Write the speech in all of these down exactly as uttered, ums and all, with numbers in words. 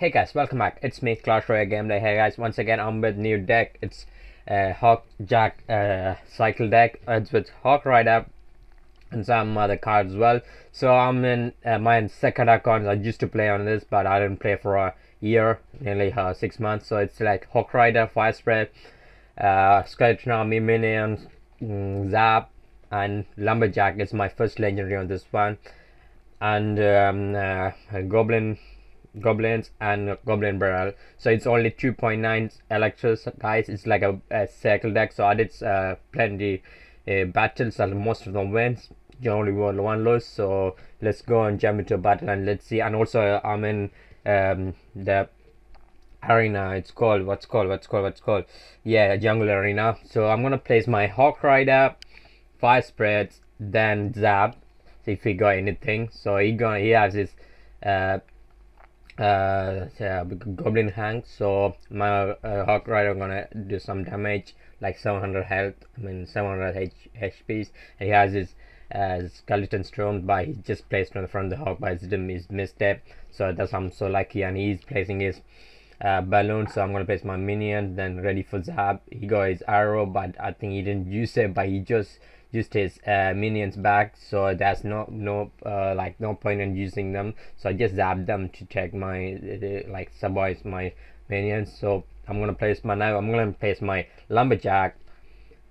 Hey guys, welcome back. It's me, Clash Royale Gameplay. Hey guys, once again I'm with new deck. It's a uh, Hawk Jack uh, cycle deck. It's with Hawk Rider and some other cards as well. So I'm in uh, my second account. I used to play on this, but I didn't play for a year, nearly uh, six months. So it's like Hawk Rider, Fire Spread, uh, Skeleton Army, Minions, mm, Zap, and Lumberjack. It's my first legendary on this one, and um, uh, Goblin. Goblins and Goblin Barrel. So it's only two point nine ELIXIR, guys. It's like a, a circle deck. So I did uh, plenty uh, battles and most of them wins. You only won one loss. So let's go and jump into a battle and let's see. And also uh, I'm in um, the arena. It's called what's called what's called what's called. Yeah, jungle arena. So I'm gonna place my Hawk Rider, Fire Spreads, then Zap. See if he got anything. So he gonna he has his. Uh, Uh, yeah, Goblin Hang. So my uh, Hawk Rider gonna do some damage, like seven hundred health. I mean seven hundred H P. And he has his uh, Skeleton Storm, but he just placed on the front of the Hawk by his misstep. So that's I'm so lucky. And he's placing his uh, balloon. So I'm gonna place my minion. Then ready for Zap. He got his arrow, but I think he didn't use it. But he just used his uh, minions back, so there's no no uh, like no point in using them. So I just zapped them to check my uh, like subwise my minions. So I'm gonna place my now I'm gonna place my Lumberjack,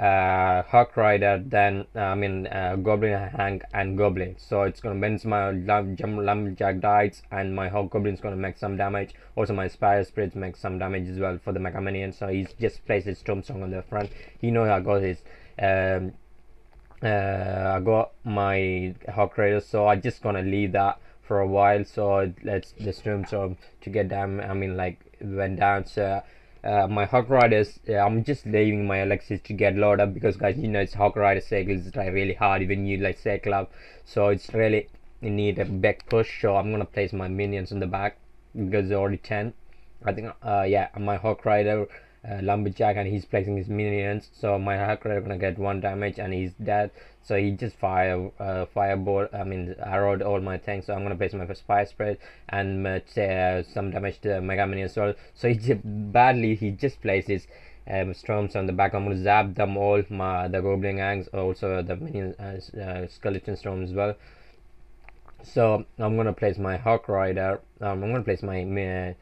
uh, Hawk Rider, then uh, I mean uh, Goblin Hang and Goblin. So it's gonna bench my Lumberjack dies, and my Hawk Goblin's gonna make some damage. Also my Fire Spread makes some damage as well for the Mega Minion. So he's just placed his Storm Song on the front. He knows I got his. Um, Uh, I got my Hawk Rider, so I just gonna leave that for a while. So let's just room so to get down. I mean, like went down. So uh, my Hawk Riders, yeah, I'm just leaving my ELIXIR to get loaded up because, guys, you know it's Hawk Rider cycles is like really hard. Even you like cycle up, so it's really you need a back push. So I'm gonna place my minions in the back because they're already ten. I think, uh, yeah, my Hawk Rider. Uh, Lumberjack, and he's placing his minions. So my Hawk Rider gonna get one damage and he's dead. So he just fire uh, fireball I mean arrowed all my things. So I'm gonna place my Fire Spread and uh, uh, some damage to the Mega Minion as well. So he just badly he just places um, storms on the back. I'm gonna zap them all, my the Goblin Gangs, also the minion uh, uh, Skeleton Storm as well. So I'm gonna place my Hawk Rider. um, I'm gonna place my uh,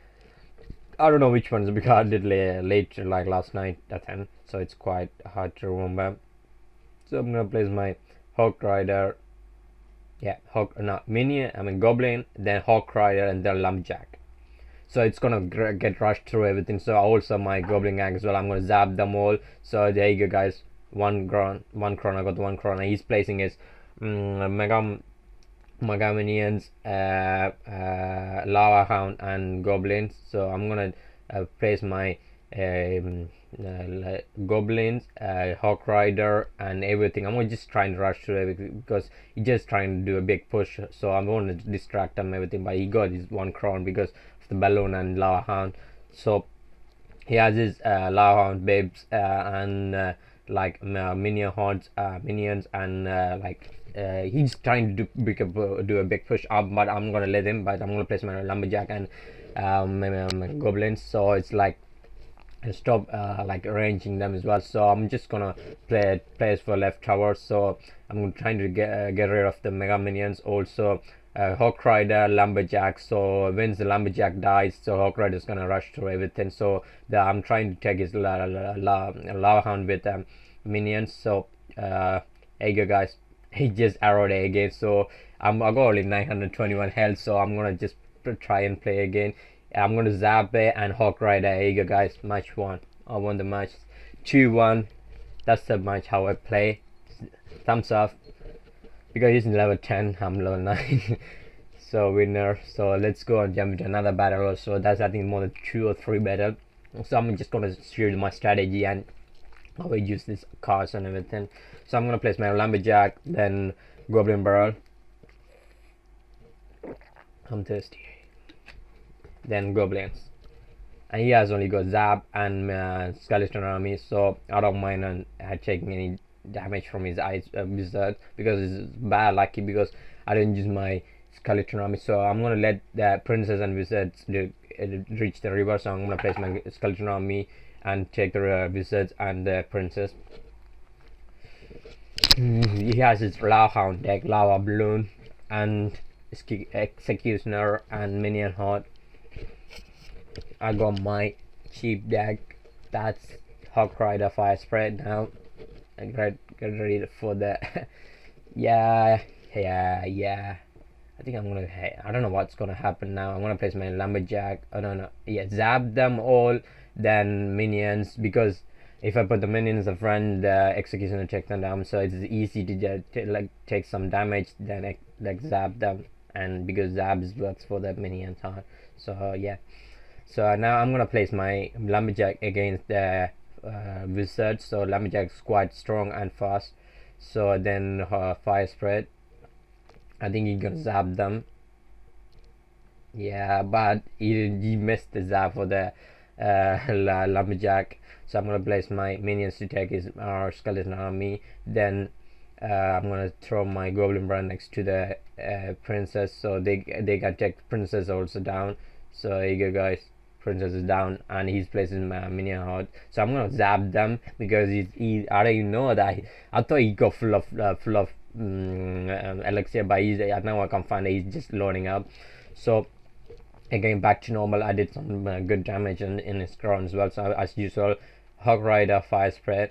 I don't know which ones because I did late, late like last night at ten, so it's quite hard to remember. So I'm gonna place my Hawk Rider, yeah, Hawk, not Minion, I mean Goblin, then Hawk Rider, and then Lumberjack. So it's gonna get rushed through everything. So also my Goblin Gang as well. I'm gonna zap them all. So there you go, guys. One crown, one crown. I got one crown. He's placing his um, Mega Mega Minions, uh, uh, Lava Hound, and Goblins. So I'm gonna uh, place my um, uh, Goblins, uh, Hawk Rider, and everything. I'm gonna just trying to rush through everything because he's just trying to do a big push. So I'm gonna distract him everything. But he got his one crown because of the balloon and Lava Hound. So he has his uh, Lava Hound babes uh, and uh, like uh, Minion Hordes, uh, minions, and uh, like. Uh, he's trying to do, do a big push up, but I'm gonna let him. But I'm gonna place my Lumberjack and um, um, Goblins, so it's like stop uh, like arranging them as well. So I'm just gonna play place for left tower. So I'm trying to get uh, get rid of the Mega Minions, also uh, Hawk Rider, Lumberjack. So when the Lumberjack dies, so Hawk Rider is gonna rush through everything. So the, I'm trying to take his la la la Lava Hound with um, minions. So uh, there you go, guys. He just arrowed it again, so I'm, I got only nine hundred twenty-one health, so I'm gonna just try and play again. I'm gonna zap it and Hawk Rider. Here you go, guys. Match one. I won the match two one. That's the match how I play. Thumbs up because he's in level ten, I'm level nine. So winner. So let's go and jump into another battle. So that's I think more than two or three battle. So I'm just gonna shoot my strategy and I will use these cards and everything. So I'm gonna place my Lumberjack, then Goblin Barrel. I'm thirsty. Then Goblins, and he has only got Zap and uh, Skeleton Army. So I don't mind on uh, taking any damage from his Ice Wizard uh, because it's bad lucky because I didn't use my Skeleton Army, so I'm gonna let the Princess and Wizards reach the river. So I'm gonna place my Skeleton Army and take the uh, Wizards and the Princess. He has his Lava Hound deck, Lava Balloon, and Executioner and Minion Horde. I got my cheap deck, that's Hawk Rider, Fire Spread now. I got ready for the yeah, yeah, yeah. I think I'm gonna, hey, I don't know what's gonna happen now. I'm gonna place my Lumberjack. Oh no, no, yeah, zap them all, then minions, because if I put the minions in front, the Executioner takes them down, so it's easy to just like take some damage, then like zap them, and because zabs works for the minions, huh? So uh, yeah. So now I'm gonna place my Lumberjack against the uh, Wizard. So Lumberjack's quite strong and fast. So then uh, Fire Spread, I think he gonna zap them. Yeah, but he, he missed the zap for the uh, Lumberjack. So I'm gonna place my minions to take his our Skeleton Army. Then uh, I'm gonna throw my Goblin Barrel next to the uh, Princess. So they they gotta take Princess also down. So here you go, guys. Princess is down, and he's placing my Minion Horde. So I'm gonna zap them because he, he I don't even know that. He, I thought he got full of uh, full of um, uh, elixir, but he's uh, now I can't find it. He's just loading up. So again, back to normal. I did some uh, good damage in, in his crown as well. So as usual, Hog Rider, Fire Spread,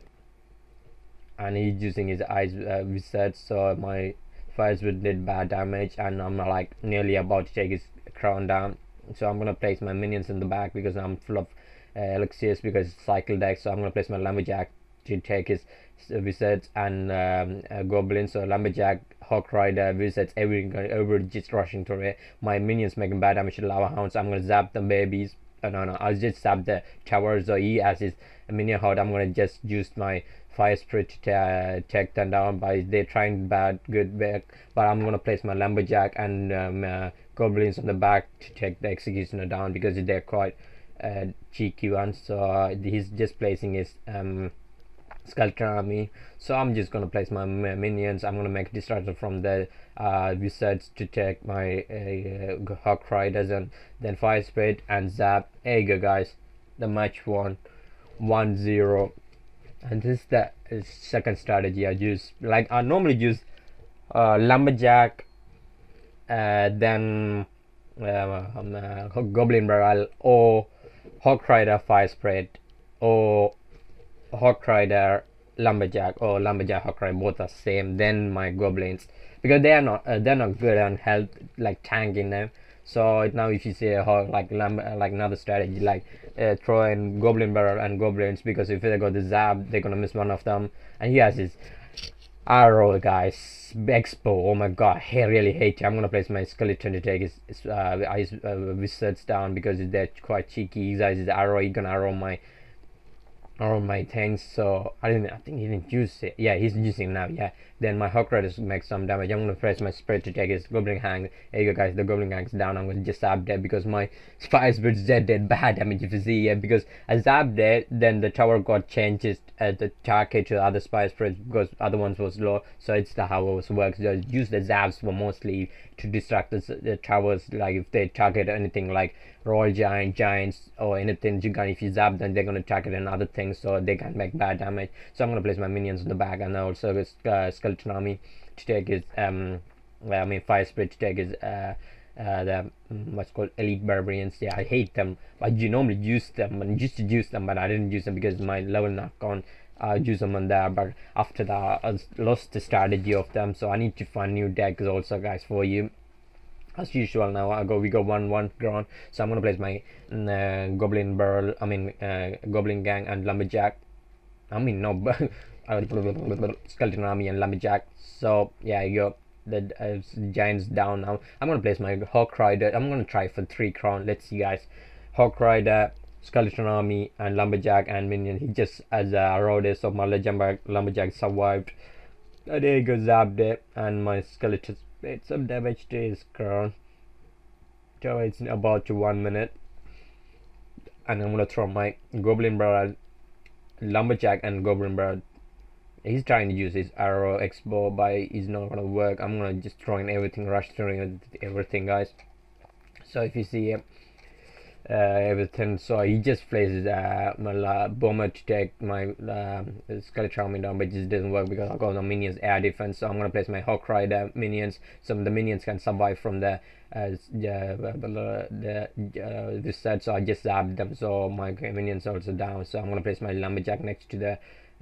and he's using his Ice uh, Wizard. So my Fire Spread did bad damage, and I'm like nearly about to take his crown down. So I'm gonna place my minions in the back because I'm full of uh, elixirs because it's cycle deck. So I'm gonna place my Lumberjack to take his Wizards and um, uh, Goblins. So Lumberjack, Hawk Rider, Wizards, everything, everybody just rushing to it. My minions making bad damage to Lava Hounds. So I'm gonna zap the babies. Oh, no, no, I'll just zap the towers. So he has his Minion Horde. I'm gonna just use my Fire Spread to uh, take them down, but they're trying bad, good back. But I'm gonna place my Lumberjack and um, uh, Goblins on the back to take the Executioner down because they're quite uh, cheeky ones. So uh, he's just placing his um, Skeleton Army. So I'm just gonna place my minions. I'm gonna make distraction from the uh, Wizards to take my uh, Hawk Riders and then Fire Spread and zap. There you go, guys. The match won, one zero. And this is the second strategy I use. Like I normally use uh, Lumberjack. Uh, then uh, um, uh, Goblin Barrel or Hawk Rider, Fire Spread or Hawk Rider, Lumberjack or Lumberjack, Hawk Rider, both are same. Then my Goblins, because they are not uh, they're not good on health, like tanking them. So now if you see a Hawk, like lumber, like another strategy, like uh, throw in Goblin Barrel and Goblins, because if they got the zap, they're gonna miss one of them. And he has his arrow, guys. X-Bow. Oh my god, I really hate you. I'm gonna place my Skeleton to take his, his uh, ice uh, Wizards down because they're quite cheeky. He has his arrow. He's gonna arrow my arrow my things. So I didn't. I think he didn't use it. Yeah, he's using it now. Yeah. Then my Hawk Rider makes some damage. I'm gonna place my Spread to take his Goblin Gang. There you go, guys. The Goblin Gang's down. I'm gonna just zap there because my Fire Spread's dead. Did bad damage. If you see, yeah, because I zap there, then the tower got changes. Uh, the target to the other Fire Spreads because other ones was low, so it's the how it works. Just use the zaps for mostly to distract the, the towers. Like if they target anything like Royal Giant, Giants, or anything, you can, if you zap them, they're gonna target another thing, so they can make bad damage. So I'm gonna place my minions in the back, and also this uh, Skeleton Army to take his um, well, I mean Fire Spread to take his uh, uh, the what's called Elite Barbarians. Yeah, I hate them, but you normally use them, and used to use them, but I didn't use them because my level not gone. I use them on there, but after that I lost the strategy of them, so I need to find new decks also, guys, for you. As usual, now I go we go one one ground, so I'm gonna place my uh, Goblin Barrel, I mean uh, Goblin Gang and Lumberjack. I mean no, Skeleton Army and Lumberjack. So yeah, you go. The uh, Giants down now. I'm gonna place my Hawk Rider. I'm gonna try for three crown. Let's see, guys. Hawk Rider, Skeleton Army and Lumberjack and minion. He just as a rodeo of my Legendary Lumberjack survived. Uh, there he goes up there, and my Skeleton made some damage to his crown. So it's about to one minute, and I'm gonna throw my Goblin Barrel, Lumberjack and Goblin Barrel He's trying to use his arrow X-Bow, but it's not gonna work. I'm gonna just throwing everything, rush throwing everything, guys. So if you see him, uh, everything, so he just places uh, my uh, bomber to take my uh, Skeleton Army down, but it just doesn't work because I got no minions air defense. So I'm gonna place my Hawk Rider minions. Some of the minions can survive from the uh, the, the uh, this side, so I just zap them. So my minions are also down. So I'm gonna place my Lumberjack next to the.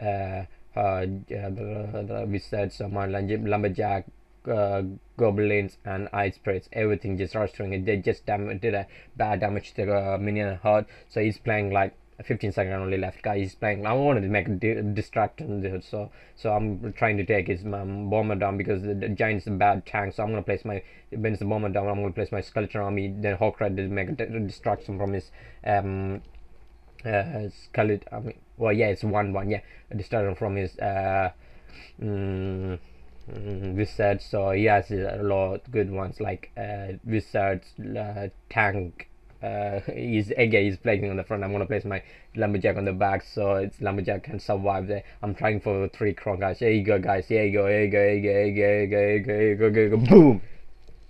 Uh, Uh, yeah, the, the wizards, so my Lumberjack, uh, goblins, and Ice Spreads, everything just rostering it. They just dam did a bad damage to the uh, Minion Horde. So he's playing like fifteen seconds only left, guys. He's playing. I wanted to make a di distraction there, so so I'm trying to take his um, bomber down because the, the giant's a bad tank. So I'm gonna place my wins the bomber down. I'm gonna place my Skeleton Army. Then Hawk Rider did make a distraction from his um. Uh, Skeleton, I mean, well, yeah, it's one one, yeah. Distraction from his uh, mm, mm, wizard, so he has a lot of good ones like uh, wizards, uh, tank. Uh, he's again, he's placing on the front. I'm gonna place my Lumberjack on the back, so it's Lumberjack can survive there. I'm trying for three crown, guys. Here you go, guys. Here you go, here you go, here you go, here you go, here you go, here you go, here you go, boom.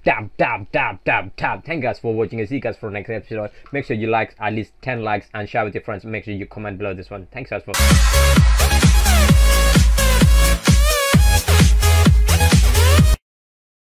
Tap tap tap tap tap. Thank you guys for watching and see you guys for next episode. Make sure you like at least ten likes and share with your friends. Make sure you comment below this one. Thanks guys for